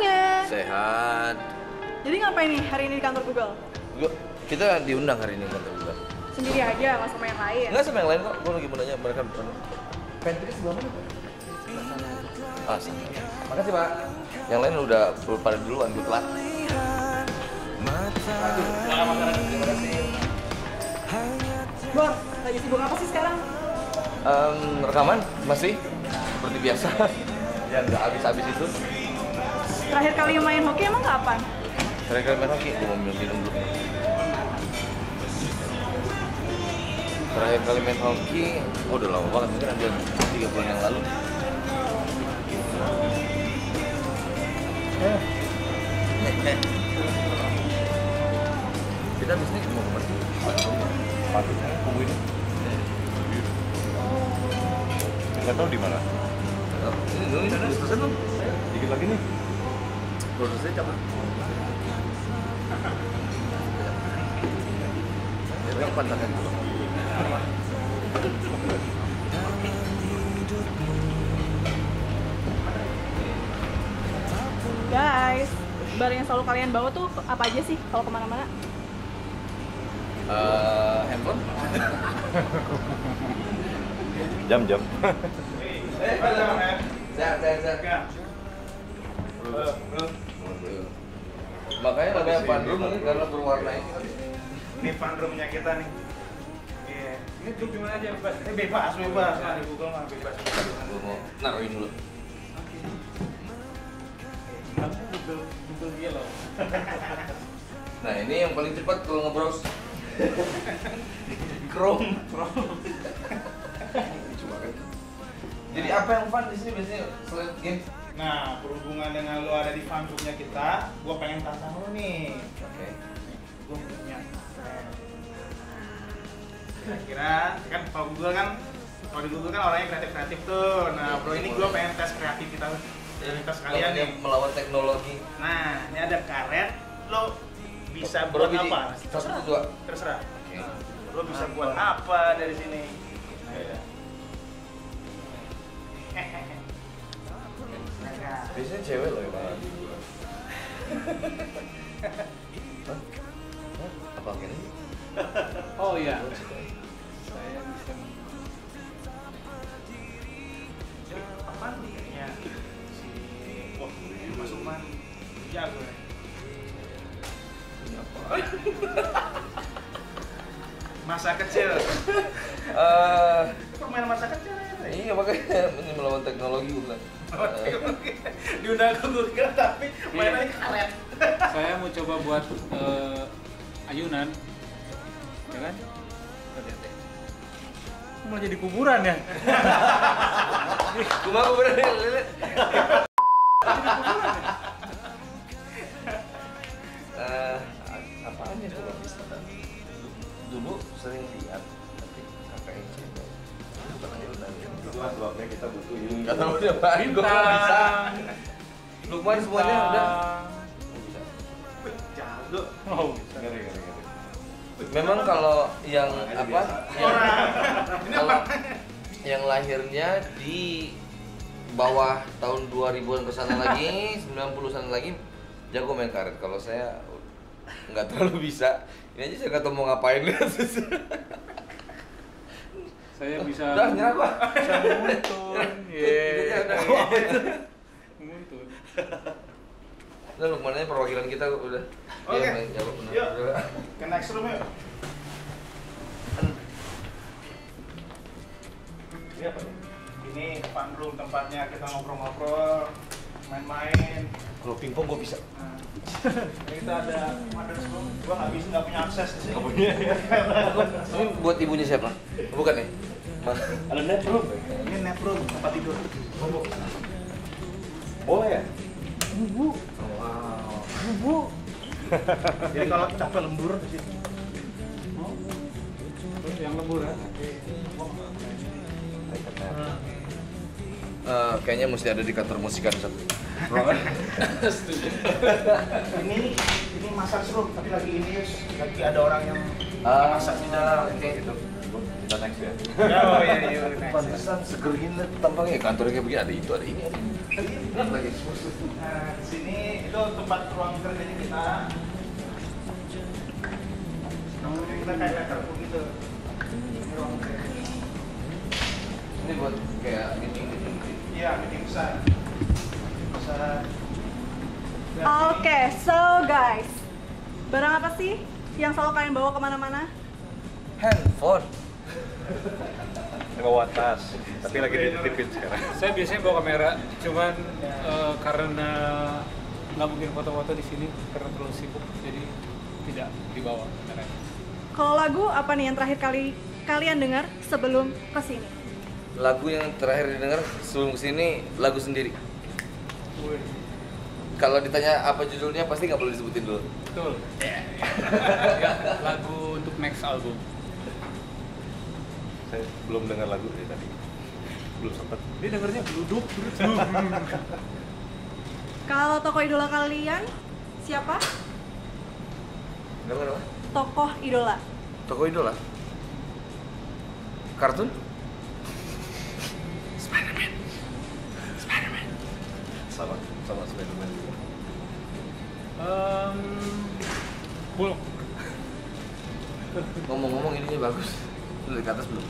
kabarnya? Sehat. Jadi ngapain nih hari ini di kantor Google? Kita diundang hari ini di kantor Google. Sendiri aja, nggak sama yang lain? Nggak sama yang lain kok, gue lagi mau nanya mereka bukan. Pantry sebelah mana? Ah, sama. Makasih Pak. Yang lain udah pada duluan, gue telat. Aduh, selamat makanan, terima kasih. Bang, lagi sibuk apa sih sekarang? Rekaman, masih. Seperti biasa. Ya, nggak habis-habis itu. Terakhir kali main hoki emang kapan? Terakhir kali main hoki? Gue mau minum dulu. Terakhir kali main hoki, udah lama banget. Mungkin ada 3 bulan yang lalu. Kita bisnis mau ke mana? Pasti tunggu ini. Nggak tahu di mana. Ini udah selesai belum? Dikit lagi nih. Udah selesai coba. Yang pantangan dulu. Guys, barang yang selalu kalian bawa tuh apa aja sih kalau kemana-mana? Handphone? Jam-jam. Makanya namanya pandrum mungkin karena berwarna ini. Ini pandrumnya kita nih. Ini tuh gimana aja bebas. Bebas. Nah, di Google mah bebas. Naruhin dulu. Google dia loh. Nah, ini yang paling cepat kalau nge-browse. Chrome. Jadi apa yang fun di sini biasanya selain game? Nah, berhubungan dengan lo ada di fanbooknya kita, gua pengen tantang lo nih. Oke. Gua punya. Kira-kira kan kalau di Google kan orangnya kreatif tuh. Nah, bro ini gua pengen tes kreativitas kalian nih melawan teknologi. Nah, ini ada karet, lo bisa buat apa? Terserah. Lo bisa buat apa dari sini? Biasanya cewek loh yang malah. Apa gini? Oh iya. Saya bisa. Apa nih? Si wah masuk mana? Jago nih. Masa kecil. Permainan masa kecil. Iya makanya ini melawan teknologi bukan. Diundang ke Google tapi mainannya karet. Saya mau coba buat ayunan, ya kan? Mau jadi kuburan ya? Gua kuburan lilit. Apaan ya coba bisa? Dulu sering lihat tapi kakaknya coba. Sebabnya kita butuh ini. Kata lu udah baik, gue bisa. Lukman semuanya udah. Jago. Ngeri. Memang kalau yang apa? Yang lahirnya di bawah tahun 2000-an kesana lagi, 90-an lagi, jago main karet. Kalau saya nggak terlalu bisa. Ini aja saya nggak tahu mau ngapain lihat. Saya bisa muntun. Muntun. Udah Lukmannya perwakilan kita udah. Oke. Yuk. Ke next room yuk. Ini fun room tempatnya kita ngobrol-ngobrol, main-main. Kalau pingpong gua bisa. Kita ada mother's room. Gua nggak punya akses di sini. Ini buat ibunya siapa? Bukan ya? Ada net room. Ini net room tempat tidur. Boleh ya? Bu. Wow. Bu. Jadi kalau capek lembur di sini. Terus yang lembur ya? Kayaknya mesti ada di kantor musikan satu. Ini masak seru, tapi lagi ada orang yang masak di dalam gitu. Kita next ya. Oh iya. Pantesan seger ini tampaknya kantornya kayak begini ada itu ada ini. Lagi ekspos. Nah, di sini itu tempat ruang kerjanya kita. Kemudian kita kayak kartu gitu. Ini ruang kerja. Ini buat kayak meeting. Iya, meeting besar. Oke, so guys, barang apa sih yang selalu kalian bawa kemana-mana? Handphone. Saya bawa tas, tapi lagi dititipin sekarang. Saya biasanya bawa kamera, cuman karena nggak mungkin foto-foto di sini karena terlalu sibuk, jadi tidak dibawa kameranya. Kalau lagu apa nih yang terakhir kali kalian dengar sebelum kesini? Lagu yang terakhir didengar sebelum kesini lagu sendiri. Kalau ditanya apa judulnya pasti nggak boleh disebutin dulu. Betul. Ya, lagu untuk next album. Saya belum dengar lagu dari tadi. Belum sempat. Dia dengarnya duduk terus. Kalau tokoh idola kalian siapa? Dengar apa? Tokoh idola. Tokoh idola? Kartun? Spiderman. Sama Spiderman. Bulog. Ngomong-ngomong ininya bagus. Dari atas belum.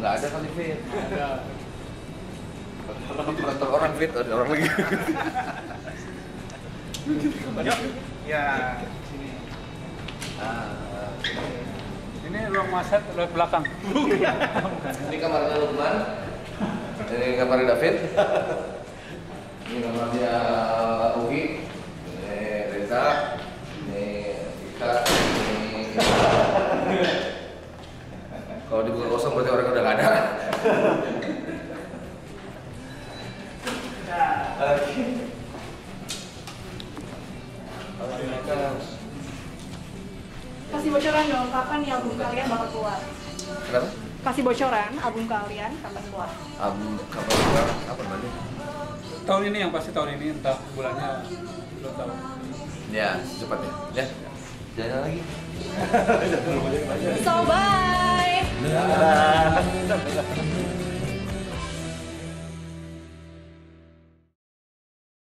Enggak ada kali fit. Ada. Kalau orang fit ada orang lagi. Ya, sini. Ini ruang masak ruang belakang. Ini kamarnya Lukman. Ini kamarnya David. Ini kamarnya Ugi, ini Reza, ini Rita, ini kalau dibuka kosong berarti orang udah nggak ada. Kasih bocoran dong, kapan nih album kalian bakal keluar? Kenapa? Kasih bocoran album kalian kapan keluar? Album kapan keluar? Apa namanya? Tahun ini yang pasti tahun ini, entah bulannya belum tahu. Ya, secepatnya. Ya. Jangan lagi. So bye. Bye.